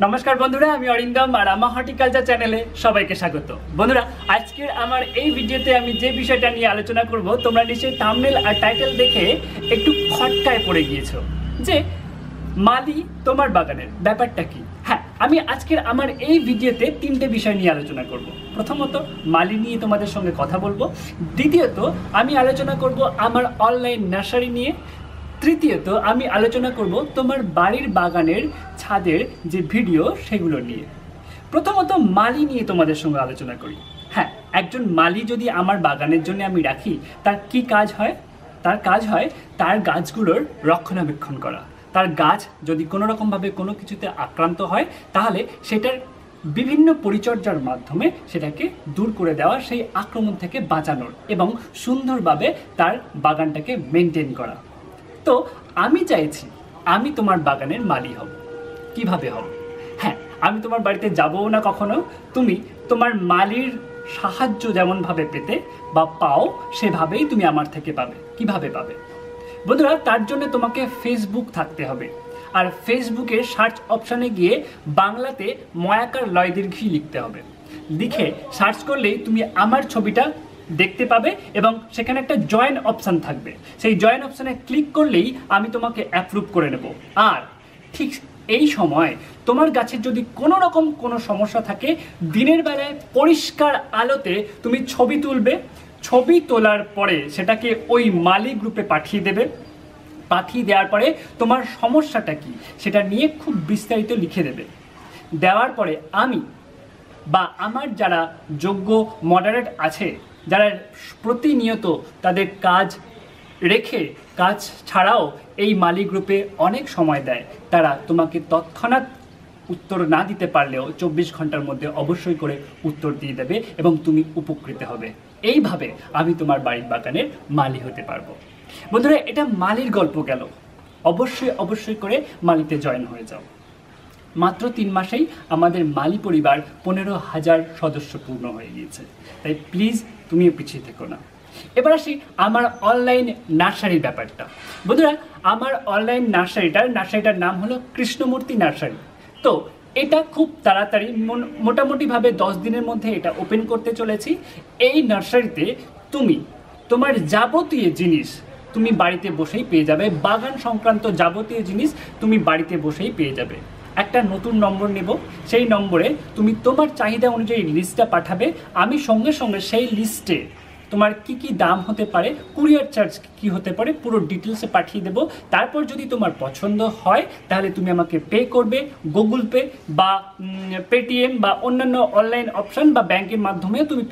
नमस्कार बंधुरा आमी अरिंदम और आमार हर्टिकल्चर चैनेले सबाइके स्वागत। बंधुरा आजकेर आमार एई भिडियोते आमी जे विषयटा निये आलोचना करब तोमरा निश्चयई थाम्बनेल और टाइटल देखे एकटु खटकाय पड़े गियेछो जे माली तोमार बागानेर ब्यापारटा कि। हाँ, आमी आजकेर आमार एई भिडियोते तीनटे विषय निये आलोचना करब। प्रथमत माली निये तोमादेर संगे कथा बोलबो, द्वितीयत आमी आलोचना करब आमार अनलाइन नार्सारि निये, तृतीयत आमी आलोचना करब तोमार बाड़ीर बागानेर छादेर जे भिडियो सेगुलो निये। प्रथमत माली निये तोमादेर संगे आलोचना करी। हाँ, एकजन माली जदि आमार बागानेर जन्य आमी राखी तार कि काज हय? तार काज हय तार गाछगुलोर रक्षणाबेक्षण करा। तार गाछ जदि कोनो रकम भावे कोनो किछुते आक्रांत हय ताहले सेटार विभिन्न परिचर्यार माध्यमे सेटाके दूर करे देवा, सेई आक्रमण थेके बाँचानोर एबं सुंदरभावे तार बागानटाके मेनटेन करा। तो आमी चाइछि आमी तोमार बागानेर माली हब। किभाबे हब? हाँ, आमी तोमार बाड़ीते जाबो ना कखनो, तुमी तोमार मालिर साहाज्य जेमन भावे पेते बा पाओ सेभाबेई तुमी आमार थेके पाबे। किभाबे पाबे? बंधुरा तार जोन्नो तोमाके फेसबुक थाकते हबे और फेसबुके सार्च अपशने गिये बांगलाते मयाकार लय दीर्घी लिखते हबे। लिखे सार्च करलेई तुमी आमार छबिटा देखते पाबे एबं सेखाने एकटा जयन अपशन थाकबे। सेई जयन अपशने क्लिक करलेई आमी तोमाके अप्रूव करे नेब। आर ठीक एई समय तोमार गाछेर जदि कोनो रकम कोनो समस्या थाके दिनेर बेलाय परिष्कार आलोते तुमी छबि तुलबे। छबि तोलार परे सेटाके ओई माली ग्रुपे पाठिये देबे। पाठिये देওয়ার পরে তোমার সমস্যাটা কি সেটা নিয়ে খুব বিস্তারিত লিখে দেবে। দেওয়ার পরে আমি বা আমার যারা যোগ্য মডারেট আছে যারা প্রতিনিয়ত তাদের কাজ রেখে কাজ ছাড়াও এই মালি গ্রুপে অনেক সময় দেয়, তারা তোমাকে তৎক্ষণাৎ উত্তর না দিতে পারলেও 24 ঘন্টার মধ্যে অবশ্যই করে উত্তর দিয়ে দেবে এবং তুমি উপকৃত হবে। এইভাবে আমি তোমার বাড়ির বাগানের মালি হতে পারবো। বন্ধুরা এটা মালির গল্প গেল। অবশ্যই অবশ্যই করে মালিতে জয়েন হয়ে যাও। মাত্র 3 মাসেই আমাদের মালি পরিবার 15,000 সদস্য পূর্ণ হয়ে গিয়েছে। তাই প্লিজ তুমিও পিছিয়ে থেকো না। এবার আসি আমার অনলাইন নার্সারির ব্যাপারটা। বন্ধুরা আমার অনলাইন নার্সারিটার নাম হলো কৃষ্ণমূর্তি নার্সারি। তো এটা খুব তাড়াতাড়ি মোটামুটিভাবে 10 দিনের মধ্যে এটা ওপেন করতে চলেছি। এই নার্সারিতে তুমি তোমার যাবতীয় জিনিস তুমি বাড়িতে বসেই পেয়ে যাবে। বাগান সংক্রান্ত যাবতীয় জিনিস তুমি বাড়িতে বসেই পেয়ে যাবে। একটা নতুন নম্বর নেব, সেই নম্বরে তুমি তোমার চাহিদা অনুযায়ী লিস্টটা পাঠাবে। আমি সঙ্গে সঙ্গে সেই লিস্টে তোমার কি দাম হতে পারে, কুরিয়ার চার্জ কি হতে পারে পুরো ডিটেলসে পাঠিয়ে দেব। তারপর যদি তোমার পছন্দ হয় তাহলে তুমি আমাকে পে করবে। গুগল পে বা পেটিএম বা অন্যান্য অনলাইন অপশান বা ব্যাংকের মাধ্যমেও তুমি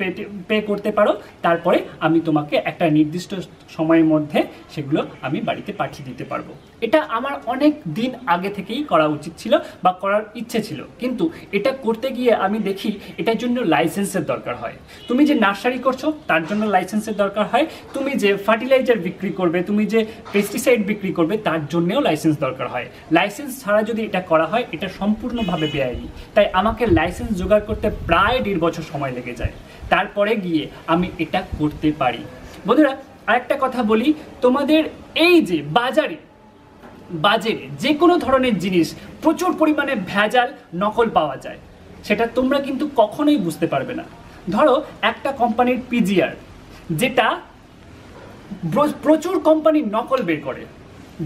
পে করতে পারো। তারপরে আমি তোমাকে একটা নির্দিষ্ট সময়ের মধ্যে সেগুলো আমি বাড়িতে পাঠিয়ে দিতে পারবো। এটা আমার অনেক দিন আগে থেকেই করা উচিত ছিল বা করার ইচ্ছে ছিল, কিন্তু এটা করতে গিয়ে আমি দেখি এটার জন্য লাইসেন্সের দরকার হয়। তুমি যে নার্সারি করছো তার জন্য লাইসেন্সের দরকার হয়, তুমি যে ফার্টিলাইজার বিক্রি করবে, তুমি যে পেস্টিসাইড বিক্রি করবে তার জন্যেও লাইসেন্স দরকার হয়। লাইসেন্স ছাড়া যদি এটা করা হয় এটা সম্পূর্ণভাবে বেআইনি। তাই আমাকে লাইসেন্স জোগাড় করতে প্রায় 1.5 বছর সময় লেগে যায়, তারপরে গিয়ে আমি এটা করতে পারি। বন্ধুরা আরেকটা কথা বলি, তোমাদের এই যে বাজারে যে কোনো ধরনের জিনিস প্রচুর পরিমাণে ভেজাল নকল পাওয়া যায়, সেটা তোমরা কিন্তু কখনোই বুঝতে পারবে না। ধরো একটা কোম্পানির পিজিআর যেটা প্রচুর কোম্পানির নকল বের করে,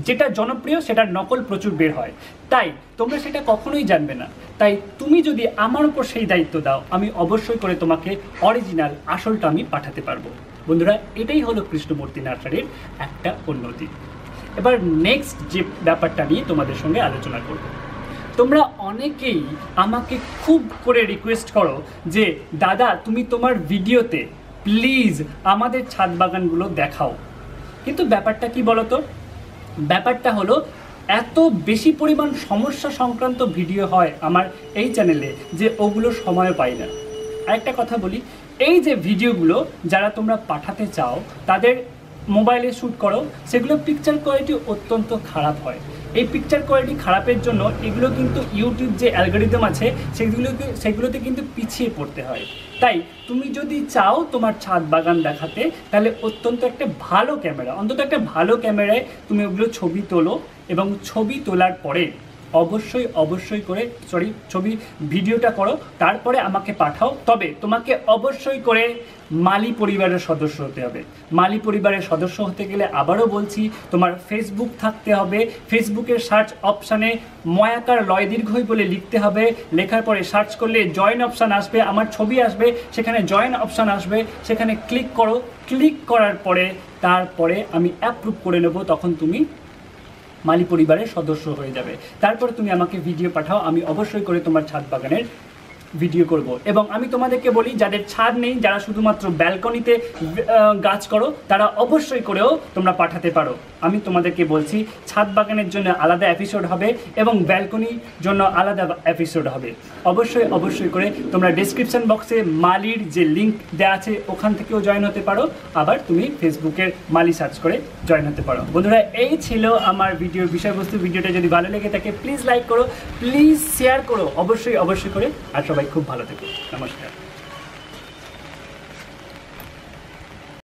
যেটা জনপ্রিয় সেটার নকল প্রচুর বের হয়, তাই তোমরা সেটা কখনোই জানবে না। তাই তুমি যদি আমার উপর সেই দায়িত্ব দাও আমি অবশ্যই করে তোমাকে অরিজিনাল আসলটা আমি পাঠাতে পারবো। বন্ধুরা এটাই হলো কৃষ্ণমূর্তি নার্সারির একটা উন্নতি। এবার নেক্সট যে ব্যাপারটা নিয়ে তোমাদের সঙ্গে আলোচনা করব, তোমরা অনেকেই আমাকে খুব করে রিকোয়েস্ট করো যে দাদা তুমি তোমার ভিডিওতে প্লিজ আমাদের ছাদ বাগানগুলো দেখাও। কিন্তু ব্যাপারটা কি বলো তো? ব্যাপারটা হলো এত বেশি পরিমাণ সমস্যা সংক্রান্ত ভিডিও হয় আমার এই চ্যানেলে যে ওগুলো সময় পাই না। আরেকটা কথা বলি, এই যে ভিডিওগুলো যারা তোমরা পাঠাতে চাও তাদের মোবাইলে শ্যুট করো, সেগুলো পিকচার কোয়ালিটি অত্যন্ত খারাপ হয়। এই পিকচার কোয়ালিটি খারাপের জন্য এগুলো কিন্তু ইউটিউব যে অ্যালগরিদম আছে সেগুলোতে কিন্তু পিছিয়ে পড়তে হয়। তাই তুমি যদি চাও তোমার ছাদ বাগান দেখাতে তাহলে অত্যন্ত একটা ভালো ক্যামেরা, অন্তত একটা ভালো ক্যামেরায় তুমি ওগুলো ছবি তোলো এবং ছবি তোলার পরে अवश्य अवश्य करे सरि छवि भिडियोटा करो तारपरे आमाके पाठाओ। तबे तोमाके अवश्य करे माली परिवारेर सदस्य होते हबे। माली परिवारेर सदस्य होते गेले आबारो बोलछि तोमार फेसबुक थाकते हबे। फेसबुकेर सार्च अपशने मयाकार लय दीर्घई बोले लिखते हबे। लेखार परे सार्च करले जयन अपशन आसबे, आमार छवि आसबे, सेखाने जयन अपशन आसबे, सेखाने क्लिक करो। क्लिक करार परे तारपरे आमी अप्रूव करे नेब, तखन तुमि माली परिवारेर सदस्य हो जाबे। तारपर तुमि आमाके भिडियो पाठाओ, आमी अवश्यई करे तोमार छाद बागानेर भिडियो करब। एबं आमी तोमादेरके बोली जादेर छाद नेई, जारा शुधुमात्रो ब्যালকনিতে गाछ करो तारा अवश्यई करेओ तोमरा पाठाते पारो। आमी तोमादेरके बोलछि छाद बागानेर जोन्नो आलादा एपिसोड हबे एबं ব্যালকনির जोन्नो आलादा एपिसोड हबे। अवश्यई अवश्यई करे तोमरा डेसक्रिपशन बक्से मालिर जे लिंक देया आछे ओखान थेकेओ जयन होते पारो। आबार तुमि फेसबुकेर माली सार्च करे जयन होते पारो। बन्धुरा एई छिलो आमार भिडियोर विषयबस्तु। भिडियोटा जोदि भालो लेगे थाके प्लिज लाइक करो, प्लिज शेयर करो, अवश्यई अवश्यई करे। खूब भालो थेको, नमस्कार।